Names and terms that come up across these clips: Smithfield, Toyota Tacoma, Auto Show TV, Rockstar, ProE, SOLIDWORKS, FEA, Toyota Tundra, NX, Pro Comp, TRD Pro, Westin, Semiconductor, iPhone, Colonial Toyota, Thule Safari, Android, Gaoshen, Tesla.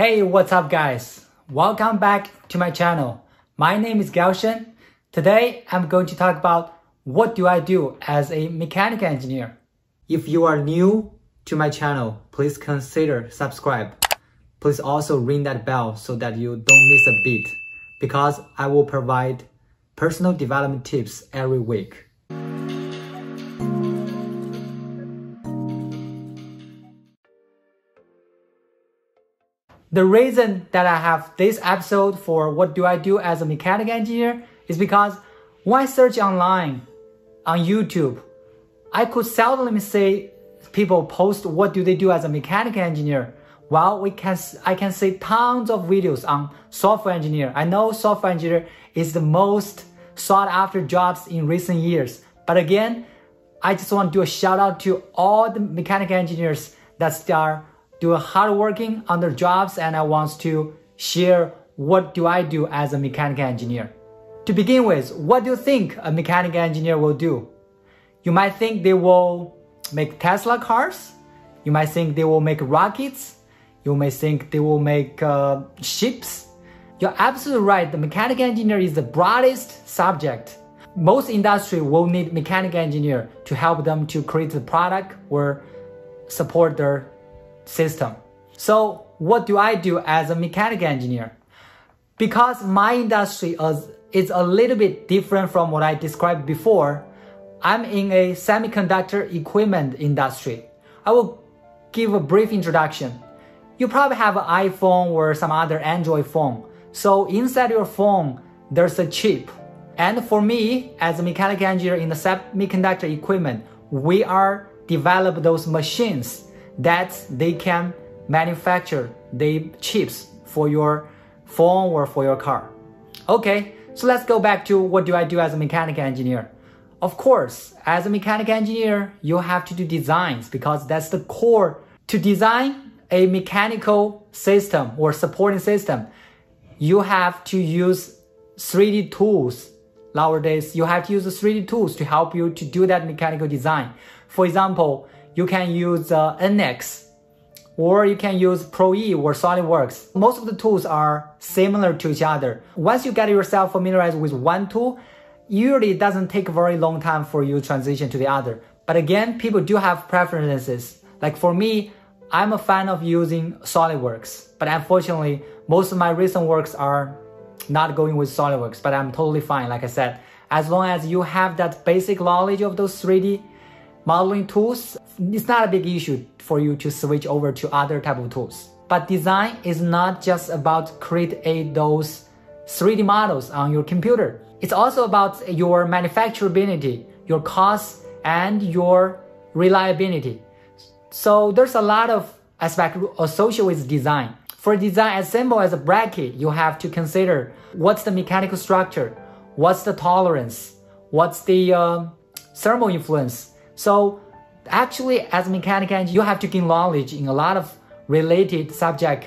Hey, what's up guys? Welcome back to my channel. My name is Gaoshen. Today I'm going to talk about what do I do as a mechanical engineer. If you are new to my channel, please consider subscribe. Please also ring that bell so that you don't miss a beat, because I will provide personal development tips every week. The reason that I have this episode for what do I do as a mechanical engineer is because when I search online, on YouTube, I could seldom see people post what do they do as a mechanical engineer. Well, I can see tons of videos on software engineer. I know software engineer is the most sought after jobs in recent years. But again, I just want to do a shout out to all the mechanical engineers that are doing hard working on their jobs, and I want to share what do I do as a mechanical engineer. To begin with, what do you think a mechanical engineer will do? You might think they will make Tesla cars. You might think they will make rockets. You may think they will make ships. You're absolutely right. The mechanical engineer is the broadest subject. Most industry will need mechanical engineer to help them to create the product or support their system. So what do I do as a mechanical engineer? Because my industry is a little bit different from what I described before, I'm in a semiconductor equipment industry. I will give a brief introduction. You probably have an iPhone or some other Android phone. So inside your phone, there's a chip. And for me, as a mechanical engineer in the semiconductor equipment, we are developing those machines that they can manufacture the chips for your phone or for your car. Okay, so let's go back to what do I do as a mechanical engineer. Of course, as a mechanical engineer, you have to do designs, because that's the core. To design a mechanical system or supporting system, you have to use 3D tools. Nowadays, you have to use the 3D tools to help you to do that mechanical design. For example, you can use NX, or you can use ProE or SOLIDWORKS. Most of the tools are similar to each other. Once you get yourself familiarized with one tool, usually it doesn't take a very long time for you to transition to the other. But again, people do have preferences. Like for me, I'm a fan of using SOLIDWORKS, but unfortunately, most of my recent works are not going with SOLIDWORKS, but I'm totally fine, like I said. As long as you have that basic knowledge of those 3D modeling tools, it's not a big issue for you to switch over to other type of tools. But design is not just about creating those 3D models on your computer. It's also about your manufacturability, your cost, and your reliability. So there's a lot of aspects associated with design. For design as simple as a bracket, you have to consider what's the mechanical structure, what's the tolerance, what's the thermal influence. So actually, as a mechanical engineer, you have to gain knowledge in a lot of related subjects,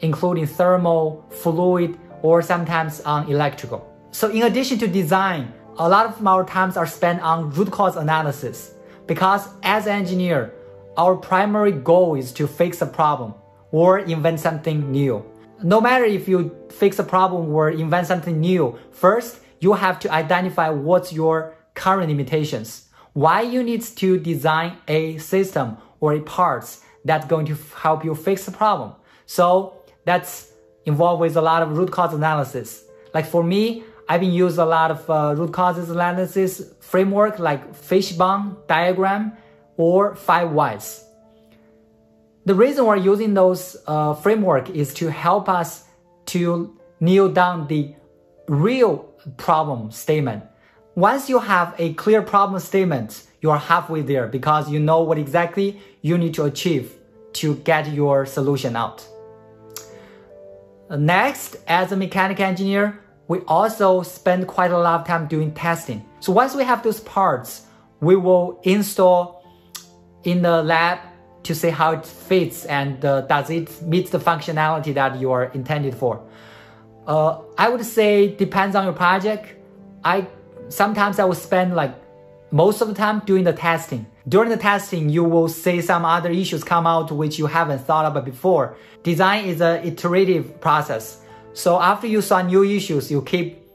including thermal, fluid, or sometimes on electrical. So in addition to design, a lot of our times are spent on root cause analysis, because as an engineer, our primary goal is to fix a problem or invent something new. No matter if you fix a problem or invent something new, first, you have to identify what's your current limitations. Why you need to design a system or a parts that's going to help you fix the problem. So that's involved with a lot of root cause analysis. Like for me, I've been using a lot of root causes analysis framework like fishbone diagram or 5 whys. The reason we're using those framework is to help us to nail down the real problem statement. Once you have a clear problem statement, you are halfway there, because you know what exactly you need to achieve to get your solution out. Next, as a mechanical engineer, we also spend quite a lot of time doing testing. So once we have those parts, we will install in the lab to see how it fits and does it meet the functionality that you are intended for. I would say depends on your project. Sometimes I will spend like most of the time doing the testing. During the testing, you will see some other issues come out which you haven't thought about before. Design is an iterative process. So after you saw new issues, you keep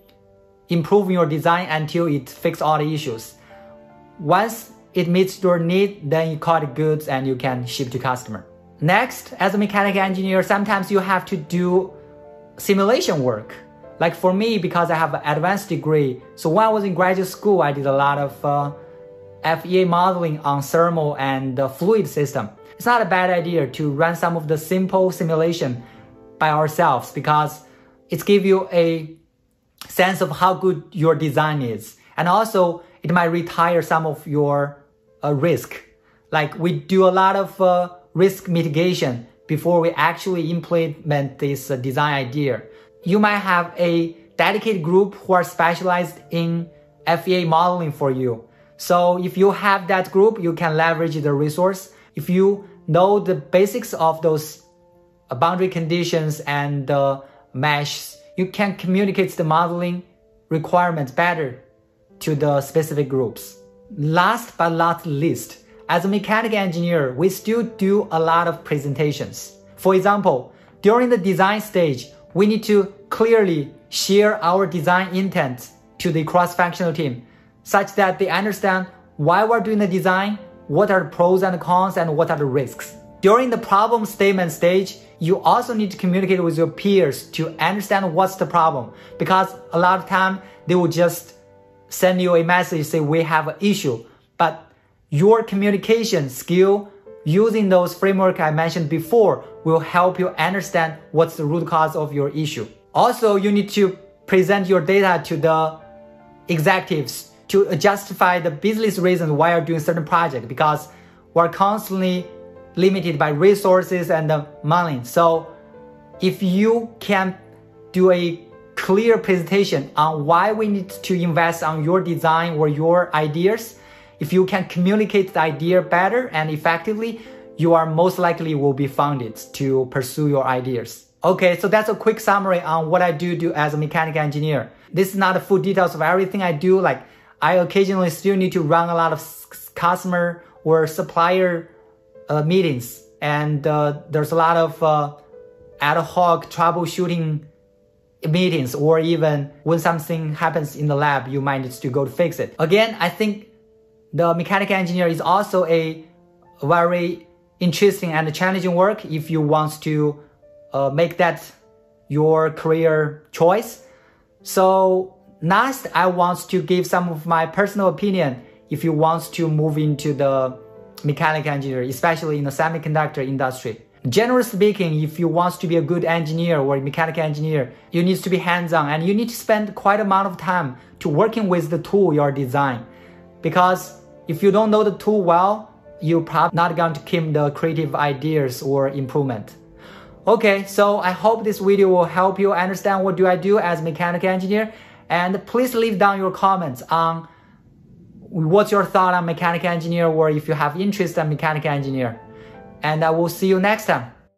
improving your design until it fixes all the issues. Once it meets your need, then you call it goods and you can ship to customer. Next, as a mechanical engineer, sometimes you have to do simulation work. Like for me, because I have an advanced degree, so when I was in graduate school, I did a lot of FEA modeling on thermal and fluid system. It's not a bad idea to run some of the simple simulation by ourselves because it gives you a sense of how good your design is. And also, it might retire some of your risk. Like we do a lot of risk mitigation before we actually implement this design idea. You might have a dedicated group who are specialized in FEA modeling for you. So if you have that group, you can leverage the resource. If you know the basics of those boundary conditions and meshes, you can communicate the modeling requirements better to the specific groups. Last but not least, as a mechanical engineer, we still do a lot of presentations. For example, during the design stage, we need to clearly share our design intent to the cross-functional team such that they understand why we're doing the design, what are the pros and cons, and what are the risks. During the problem statement stage, you also need to communicate with your peers to understand what's the problem, because a lot of time they will just send you a message, say we have an issue. But your communication skill using those framework I mentioned before will help you understand what's the root cause of your issue. Also, you need to present your data to the executives to justify the business reasons why you're doing certain project, because we're constantly limited by resources and money. So if you can do a clear presentation on why we need to invest on your design or your ideas, if you can communicate the idea better and effectively, you are most likely will be funded to pursue your ideas. Okay, so that's a quick summary on what I do as a mechanical engineer. This is not the full details of everything I do. Like I occasionally still need to run a lot of customer or supplier meetings, and there's a lot of ad hoc troubleshooting meetings, or even when something happens in the lab, you might need to go to fix it. Again, I think the mechanical engineer is also a very interesting and challenging work if you want to make that your career choice. So last, I want to give some of my personal opinion if you want to move into the mechanical engineer, especially in the semiconductor industry. Generally speaking, if you want to be a good engineer or a mechanical engineer, you need to be hands-on and you need to spend quite amount of time to working with the tool you are designing. Because if you don't know the tool well, you're probably not going to keep the creative ideas or improvement. Okay, so I hope this video will help you understand what do I do as a mechanical engineer, and please leave down your comments on what's your thought on mechanical engineer, or if you have interest in mechanical engineer. And I will see you next time.